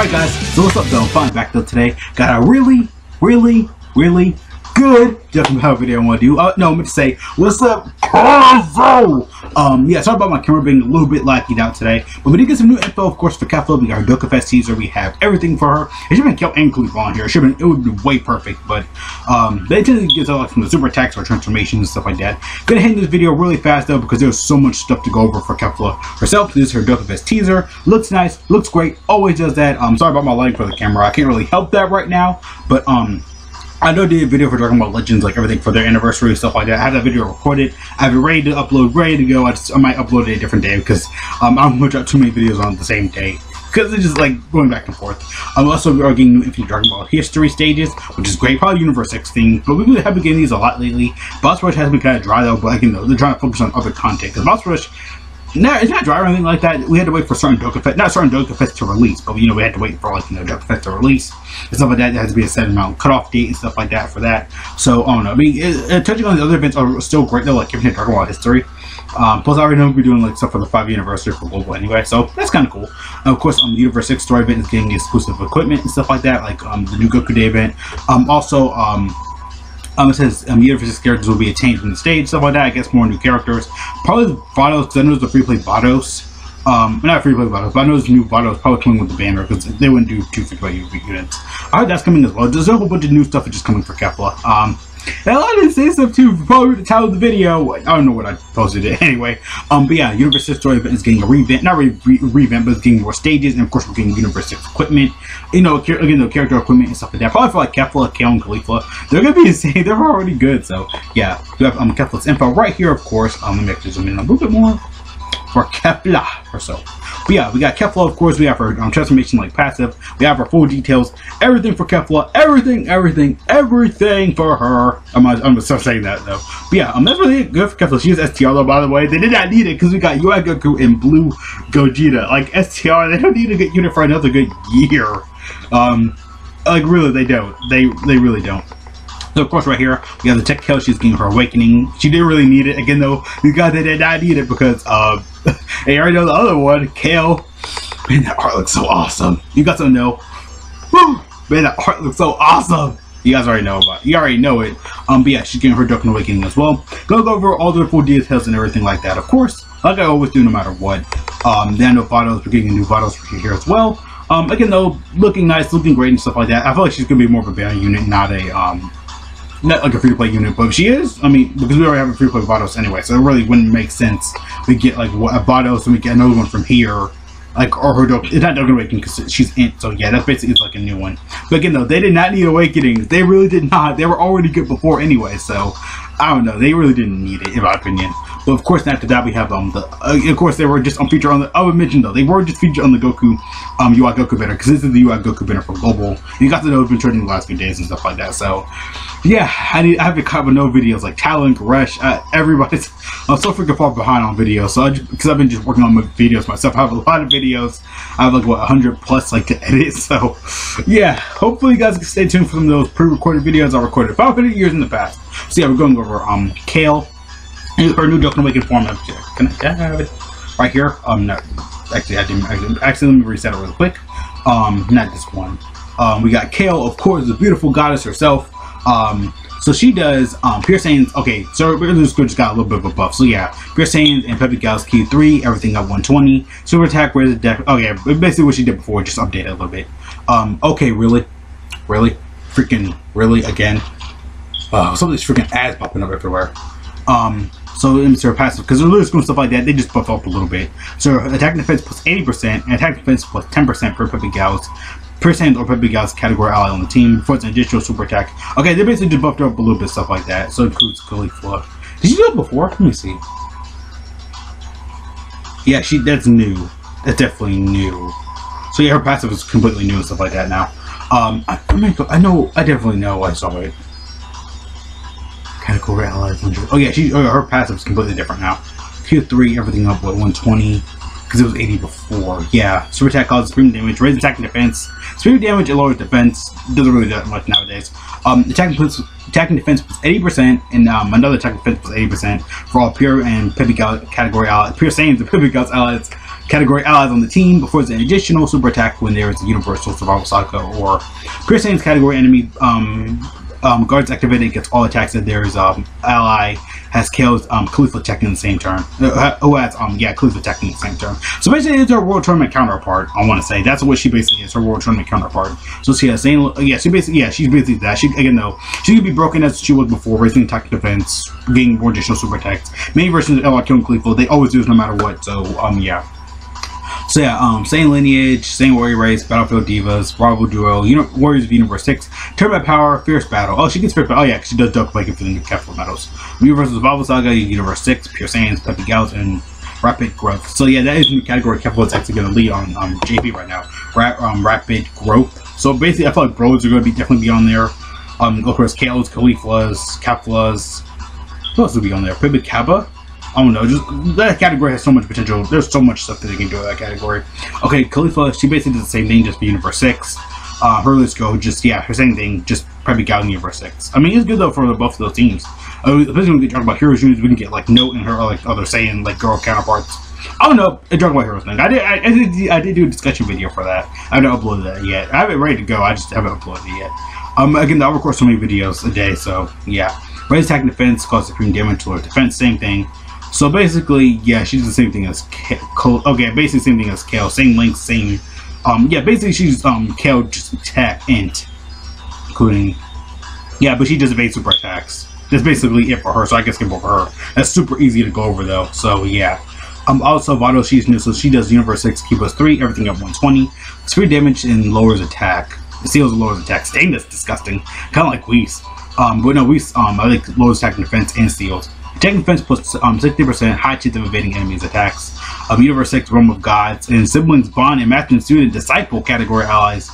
Alright guys, so what's up though? Fine back though today. Got a really good jumping video I want to do. No, I'm going to say, what's up, Kale? Yeah, sorry about my camera being a little bit lacking out today, but we did get some new info, of course, for Caulifla. We got her Dokkan Fest teaser, we have everything for her. It should have been Kale and Caulifla on here. It would be way perfect, but they tend to get to, like, from the super attacks or transformations and stuff like that. Gonna end this video really fast though, because there's so much stuff to go over for Caulifla herself. This is her Dokkan Fest teaser. Looks nice, looks great, always does that. Sorry about my lighting for the camera. I can't really help that right now, but I know I did a video for Dragon Ball Legends, like everything for their anniversary and stuff like that. I have that video recorded. I have it ready to upload, ready to go. I might upload it a different day because I don't want to drop too many videos on the same day, because it's just like going back and forth. Also, we are getting new Infinite Dragon Ball history stages, which is great. Probably Universe X things, but we really have been getting these a lot lately. Boss Rush has been kind of dry though, but like, you know, they're trying to focus on other content because Boss Rush, no, it's not dry or anything like that. We had to wait for certain Dokkan Fest, not certain Dokkan Fest to release, but you know, we had to wait for, like, you know, Dokkan Fest to release and stuff like that. There has to be a set amount cutoff date and stuff like that for that. So I don't know. I mean, touching on the other events are still great though, like Infinite Dragon Ball history. Plus, I already know we're doing like stuff for the 5th anniversary for global anyway, so that's kind of cool. And of course, the Universe 6 story event is getting exclusive equipment and stuff like that, like the new Goku Day event. It says Universe characters will be a change from the stage, stuff like that. I guess more new characters. Probably the Vados, because I know there's a free play Vados. Not free play Vados, but I know there's new Vados probably coming with the banner, because they wouldn't do 2 free play units. I heard that's coming as well. There's a whole bunch of new stuff that's just coming for Caulifla. And a lot of this stuff too, probably the title of the video. I don't know what I posted it anyway. But yeah, Universe 6 story event is getting a revamp, not really revamp, but it's getting more stages, and of course we're getting Universe 6 equipment. You know, again, the character equipment and stuff like that. Probably for like Caulifla, Kale, and Caulifla. They're gonna be insane. They're already good. So yeah, we have Caulifla's info right here, of course. Let me actually zoom in a little bit more for Caulifla or so. But yeah, we got Caulifla, of course. We have her transformation, like passive. We have her full details. Everything for Caulifla. Everything for her. I'm gonna stop saying that though. But yeah, that's really good for Caulifla. She is STR though, by the way. They did not need it because we got UI Goku and Blue Gogeta. Like STR, they don't need a good unit for another good year. Like really, they don't. They really don't. So, of course, right here, we have the Tech Kale. She's getting her awakening. She didn't really need it. Again, though, these guys, they did not need it because they already know the other one, Kale. Man, that art looks so awesome. You guys don't know. Woo! Man, that art looks so awesome. You guys already know about it. You already know it. But yeah, she's getting her Dokkan awakening as well. Gonna go over all the full details and everything like that, of course. Like I always do, no matter what. Then the bottles, we're getting new bottles here as well. Again, though, looking nice, looking great and stuff like that. I feel like she's gonna be more of a banner unit, not a not like a free-to-play unit, but if she is, I mean, because we already have a free-to-play Vados anyway, so it really wouldn't make sense. We get, like, a Vados, and we get another one from here, like, or her Dokkan, it's not Dokkan Awakening, because she's Int, so yeah, that's basically like a new one. But again, though, they did not need Awakenings. They really did not. They were already good before anyway, so, I don't know. They really didn't need it, in my opinion. But of course, after that, we have, of course, they were just featured on the, I would mention though, they were just featured on the Goku, UI Goku banner, because this is the UI Goku banner for global. You got to know it's been trending the last few days and stuff like that, so. Yeah, I have been caught with no videos like Talon, Rush, everybody's. I'm so freaking far behind on videos, so because I've been just working on my videos myself. I have a lot of videos. I have like what 100 plus like to edit. So yeah, hopefully you guys can stay tuned for some of those pre-recorded videos I recorded about 50 years in the past. So yeah, we're going over Kale, her new Dokkan Awakening form. Can I have it right here? No, actually I didn't. Actually, let me reset it real quick. Not this one. We got Kale, of course, the beautiful goddess herself. So she does Pure Saiyans. Okay, so this just got a little bit of a buff. So yeah, Pure Saiyans and Peptic Gals Q3, everything at 120. Super attack, raise the deck. Oh yeah, basically what she did before, just updated a little bit. Okay, really, freaking, really again. Something's freaking ads popping up everywhere. So it's her passive, because they're literally stuff like that. They just buff up a little bit. So attack and defense plus 80%, and attack and defense plus 10% for Peptic Gals. Percent or Peptic Gals category ally on the team for its additional super attack. Okay, they basically just buffed her up a little bit, stuff like that. So it includes Caulifla. Did you do it before? Let me see. Yeah, that's new. That's definitely new. So yeah, her passive is completely new and stuff like that now. I definitely know I saw it. Category allies. Oh yeah, her passive is completely different now. Q3, everything up with 120. Because it was 80 before. Yeah, super attack causes supreme damage, raises attack and defense. Supreme damage and lowers defense. Doesn't really do that much nowadays. Attack and defense plus 80%, and another attack and defense plus 80% for all pure and Peptic Gals category allies. Pure Saiyans and Peptic Gals allies category allies on the team performs an additional super attack when there is a Universal Survival Saga or Pure Saiyan's category enemy guards activated and gets all attacks that there is ally has Kale's Caulifla attacking in the same turn. Who has Caulifla attacking in the same turn. So basically it's her world tournament counterpart, I wanna say. That's what she basically is, her world tournament counterpart. So she has same she's basically that. She again though, she could be broken as she was before, raising attack defense, getting more additional super attacks. Many versions of LR killing Caulifla, they always do this no matter what, so same lineage, same warrior race, battlefield divas, rival duo, warriors of universe 6, turbo power, fierce battle. Oh, she gets fierce battle. Oh yeah, cause she does duck like for the new capital medals. Universal Survival Saga, universe 6, Pure Saiyans, Peppy Gals, and Rapid Growth. So yeah, that is a new category. Capital is actually going to lead on JP right now. Rapid Growth. So basically, I feel like Broads are going to be definitely be on there. Of course, Kales, Cauliflas, Capflas. Who else will be on there? Pibid Kappa. I don't know, just that category has so much potential. There's so much stuff that they can do in that category. Okay, Caulifla, she basically does the same thing, just for Universe 6. Her let's go, just, yeah, her same thing, just probably got in Universe 6. I mean, it's good though for both of those teams. Especially when we talk about Heroes units, we can get like Note and her like other Saiyan, like girl counterparts. I don't know, talking about Heroes, man. I did do a discussion video for that. I haven't uploaded that yet. I have it ready to go, I just haven't uploaded it yet. Again, I'll record so many videos a day, so yeah. Raise attack and defense, cause supreme damage to her defense, same thing. So basically, yeah, she does the same thing as Kale. Okay, basically same thing as Kale, same link, same. Yeah, basically she's Kale just attack int, including. Yeah, but she does evade super attacks. That's basically it for her. So I can skip over her. That's super easy to go over though. So yeah. Also Vados, she's new, so she does Universe 6, Keeps 3, everything up 120, speed damage and lowers attack, seals and lowers attack. Dang, that's disgusting. Kind of like Whis. But no, Whis. I like lowers attack and defense and seals. Attacking defense plus 60%, high chance of evading enemies' attacks. Universe 6, Realm of Gods, and siblings, bond, and matching student, disciple category allies.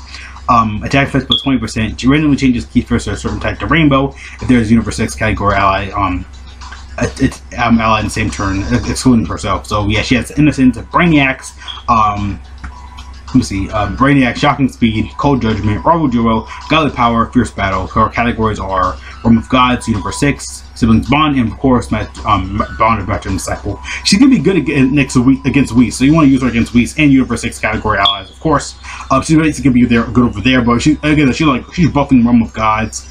Attack defense plus 20%, randomly changes key first or a certain type to rainbow if there is Universe 6 category ally ally in the same turn, excluding herself. So yeah, she has Innocence, Brainiacs, Brainiac, Shocking Speed, Cold Judgment, Rival Duo, Godly Power, Fierce Battle. Her categories are Realm of Gods, Universe 6, Siblings Bond, and of course, Bond of Match and Disciple. She's going to be good against Whis, so you want to use her against Whis and Universe 6 category allies, of course. She's basically going to be there, good over there, but she's buffing Realm of Gods,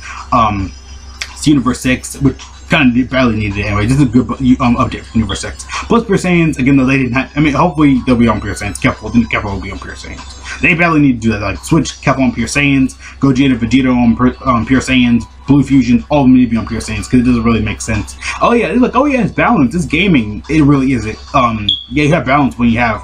Universe 6, which kind of badly needed it anyway. This is a good update for Universe 6. Plus Pure Saiyans, again though they didn't have, I mean hopefully they'll be on Pure Saiyans. Kefla will be on Pure Saiyans. They badly need to do that, like switch Kefla on Pure Saiyans, Gogeta, Vegito on Pure Saiyans, Blue Fusions, all of them need to be on Pure Saiyans because it doesn't really make sense. Oh yeah, it's like, oh yeah, it's balance, it's gaming. It really isn't. Yeah, you have balance when you have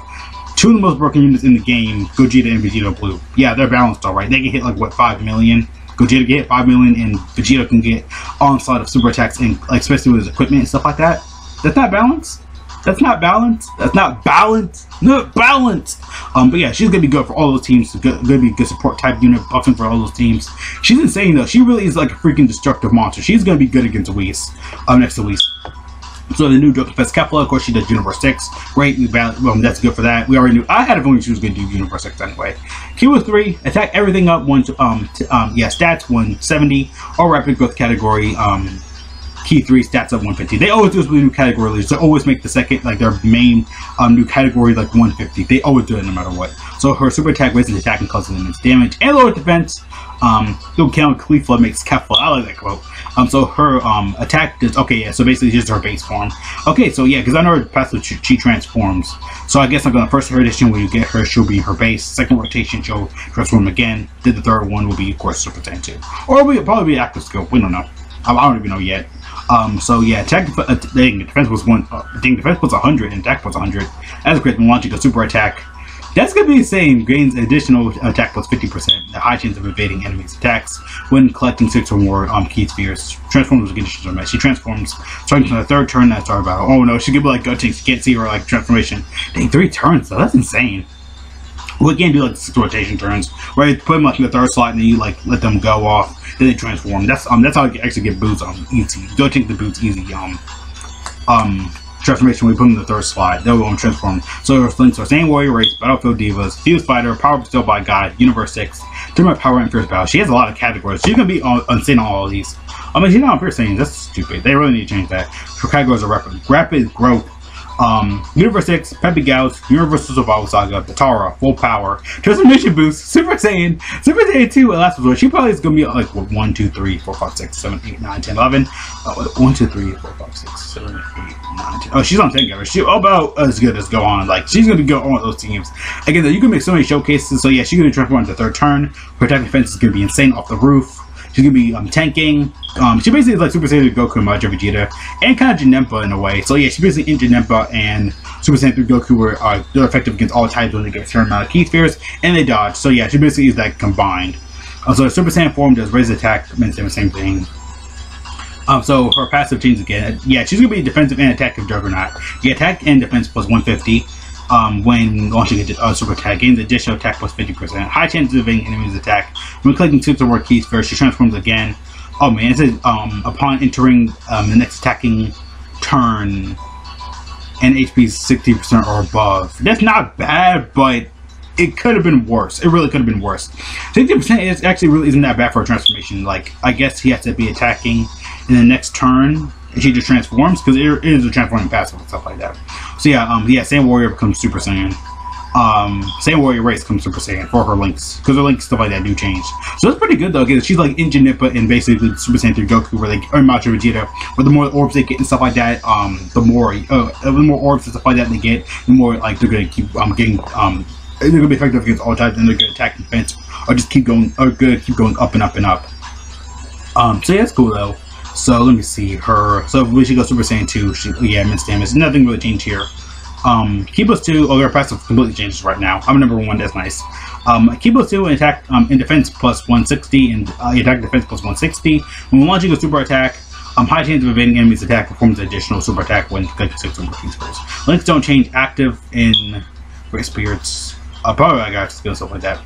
two of the most broken units in the game, Gogeta and Vegito Blue. Yeah, they're balanced alright. They can hit like what, 5 million? Gogeta get 5 million and Vegeta can get onslaught of super attacks and like especially with his equipment and stuff like that. That's not balance. That's not balance. That's not balance. Not balance. But yeah, she's gonna be good for all those teams. Gonna be a good support type unit buffing for all those teams. She's insane though. She really is like a freaking destructive monster. She's gonna be good against Whis. Next to Whis. So the new Dokkan Fest Caulifla, of course, she does Universe 6. Great, that's good for that. We already knew. I had a feeling she was going to do Universe 6 anyway. Keyword 3, attack everything up, stats 170, or rapid growth category, Key 3 stats up 150. They always do this with new category leaders. They always make the second, like their main new category, like 150. They always do it no matter what. So her super attack raises attack and causes immense damage and lower defense. Caulifla makes Kefla. I like that quote. So her attack is okay. Yeah, so basically just her base form. Okay, so yeah, because I know her passive she transforms. So I guess like on the first rotation when you get her, she'll be her base. Second rotation she'll transform again. Then the third one will be of course Super Saiyan 2, or it'll probably be active scope. We don't know. I don't even know yet. So yeah, attack defense was 100 and attack was 100. As a crit and launching a super attack, that's gonna be insane. Gains additional attack plus 50%. A high chance of evading enemies' attacks when collecting 6 or more key spheres. Transforms conditions are met. She transforms starting from the third turn that star battle. Oh no, she could be like gutting. You can't see her like transformation. Dang, 3 turns though. That's insane. We can't do like 6 rotation turns where you put them like in the third slot and then you like let them go off. Then they transform. That's how you actually get boots easy. Don't take the boots easy. Transformation we put them in the third slot. They won't transform. So your links are same warrior race, battlefield divas, fuse fighter, power up still by God, Universe 6, Thermal Power and Fierce Battle. She has a lot of categories. She's gonna be insane on all of these. I mean she's not on Fierce Saiyans, that's stupid. They really need to change that. Her categories are rapid growth. Universe 6, Peppy Gauss, Universal Survival Saga, Tara, Full Power, Transformation Boost, Super Saiyan 2, Last Resort. She probably is going to be like 1, 2, 3, 4, 5, 6, 7, 8, 9, 10, 11. 1, 2, 3, 4, 5, 6, 7, 8, 9, 10. Oh, she's on 10 games. She, oh, about as good as go on. Like, she's going to go on with those teams. Again, though, you can make so many showcases. So, yeah, she's going to transform into third turn. Her attack defense is going to be insane off the roof. She's going to be tanking. She basically is like Super Saiyan 3 Goku and Majin Vegeta. And kind of Jinenba in a way. So yeah, she's basically in Jinenba and Super Saiyan 3 Goku were they're effective against all types when they get a certain amount of key spheres. And they dodge. So yeah, she basically is that combined. So her Super Saiyan form does raise attack. Means the same thing. So her passive changes again. Yeah, she's going to be defensive and attackive Juggernaut. The attack and defense plus 150. When launching a super attack, in the additional attack plus 50%. High chance of evading enemies' attack. When collecting tips or keys first, she transforms again. Oh man, it says upon entering the next attacking turn and HP 60% or above. That's not bad, but it could have been worse. It really could have been worse. 60% is actually really isn't that bad for a transformation. Like, I guess he has to be attacking in the next turn. And she just transforms because it is a transforming passive and stuff like that. So yeah, Saiyan Warrior becomes Super Saiyan. Saiyan Warrior Race becomes Super Saiyan for her links, because her links stuff like that do change. So that's pretty good though, because she's like in Jinenba and basically Super Saiyan 3 Goku, where they or Majin Vegeta, where the more orbs they get and stuff like that, the more orbs and stuff like that they get, the more like they're gonna keep getting they're gonna be effective against all types and they're gonna attack defense or just keep going up and up and up. So yeah, that's cool though. So let me see her. So when she goes Super Saiyan 2, she, yeah, immense damage. Nothing really changed here. Kibos 2, oh, her passive completely changes right now. I'm number 1, that's nice. Kibos 2 and attack in defense plus 160 and attack defense plus 160. When launching a super attack, high chance of evading enemies' attack performs an additional super attack when collecting 6 or more keys first. Links don't change active in Great Spirits. Probably like active skill and stuff like that.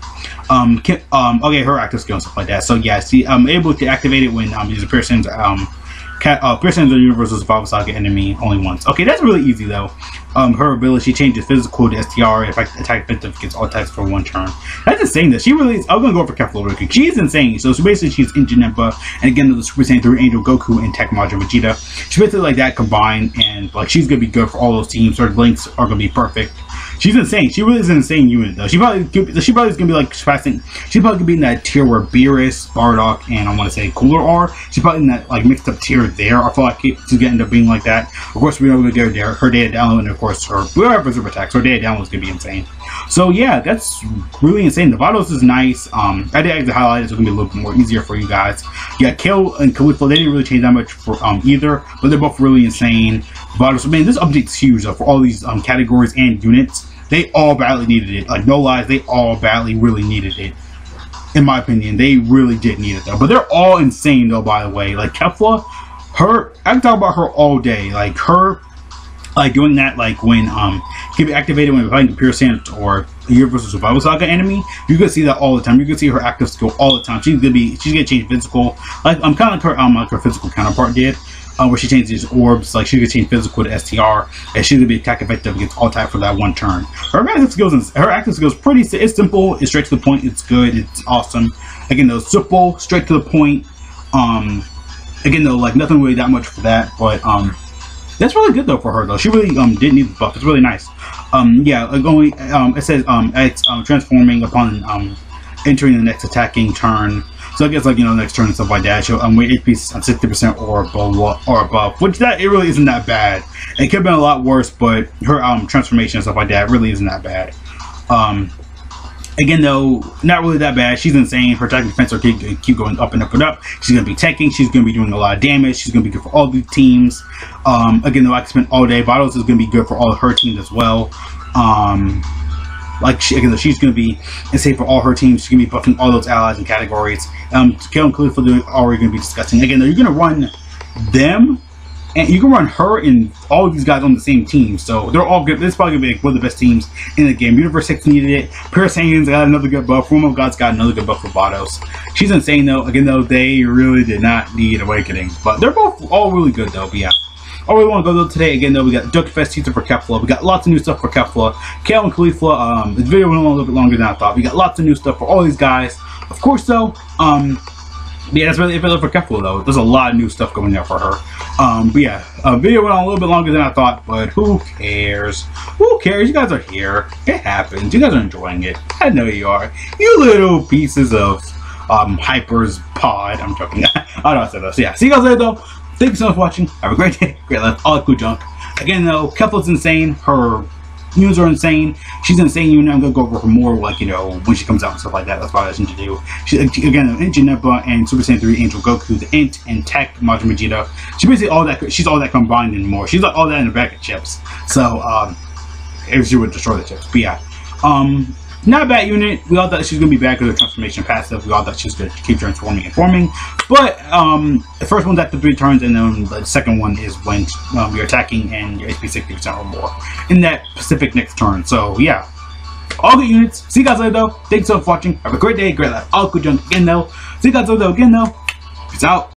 Okay, her active skill and stuff like that. So yeah, see, I'm able to activate it when these persons persons are Universal Survival Saga enemy only once. Okay, that's really easy though. Her ability, she changes physical to STR, in fact attack defensive gets all attacks for 1 turn. That's insane that she really is. I'm gonna go for Caulifla real quick. She's insane. So basically she's in Jinenba and again the Super Saiyan 3 Angel Goku and Tech Majin Vegeta. She basically like that combined and like she's gonna be good for all those teams. Her links are gonna be perfect. She's insane. She really is an insane unit though. She probably is gonna be like passing. She's probably gonna be in that tier where Beerus, Bardock, and I want to say Cooler are. She's probably in that like mixed up tier there. I feel like she's gonna end up being like that. Of course, we know that her data download and of course her whatever super attacks. Her data download is gonna be insane. So yeah, that's really insane. The Vados is nice. I did actually highlight it's gonna be a little bit more easier for you guys. Yeah, Kale and Caulifla, they didn't really change that much for either, but they're both really insane. Vados, man, this update's huge though, for all these categories and units. They all badly needed it. Like, no lies, they all badly really needed it. In my opinion, they really did need it though. But they're all insane though, by the way. Like, Caulifla, I can talk about her all day. Like, doing that, like, when, can be activated when fighting the Pure Sand or Universal Survival Saga enemy. You can see that all the time. You can see her active skill all the time. She's gonna change physical. Like, I'm kind of like her physical counterpart did. Where she changes these orbs, like she could change physical to STR, and she's gonna be attack effective against all type for that 1 turn. Her active skills pretty. It's simple. It's straight to the point. It's good. It's awesome. Again, though, simple, straight to the point. Again, though, like nothing really that much for that, but that's really good though for her though. She really didn't need the buff. It's really nice. Yeah, like only it says it's transforming upon entering the next attacking turn. So I guess like, you know, next turn and stuff like that, she'll win HP on 60% or above, which that it really isn't that bad. It could have been a lot worse, but her transformation and stuff like that really isn't that bad. Again though, not really that bad. She's insane. Her attack and defense are keep going up and up and up. She's gonna be tanking. She's gonna be doing a lot of damage. She's gonna be good for all the teams. Again though, I can spend all day. Vados is gonna be good for all of her teams as well. Like, she's going to be, and say for all her teams, she's going to be buffing all those allies and categories. Kale and Caulifla are already going to be discussing. Again, though, you're going to run them, and you can run her and all these guys on the same team. So, they're all good. This is probably going to be like one of the best teams in the game. Universe 6 needed it. Pure Saiyans got another good buff. Form of God's got another good buff for Vados. She's insane, though. Again, though, they really did not need Awakening. But they're both all really good, though. But yeah. All we want to go though today, again though, we got Dokkan Fest teaser for Caulifla. We got lots of new stuff for Caulifla. Kale and Caulifla, this video went on a little bit longer than I thought. We got lots of new stuff for all these guys. Of course though, Yeah, that's really available for Kefla though. There's a lot of new stuff going out for her. But yeah, video went on a little bit longer than I thought, but who cares? Who cares? You guys are here. It happens. You guys are enjoying it. I know you are. You little pieces of hypers pod. I'm joking. I don't know I said that. So yeah, see you guys later though. Thank you so much for watching. Have a great day, great life, all that cool junk. Again though, Kefla's insane. Her news are insane. She's insane. You know, I'm gonna go over her more, like, you know, when she comes out and stuff like that. That's why I should do. She again, Jinenba and Super Saiyan 3 Angel Goku, the Int and Tech Majin Vegeta. She basically all that. She's all that combined and more. She's like all that in a bag of chips. So if she would destroy the chips, but yeah, not a bad unit. We all thought she was gonna be bad because of the transformation passive. We all thought she was gonna keep transforming and forming. But the first one's after 3 turns, and then the second one is when you're attacking and your HP 60% or more in that specific next turn. So yeah, all good units. See you guys later though. Thanks so much for watching. Have a great day, great life, all good junk again though. See you guys later though. Peace out.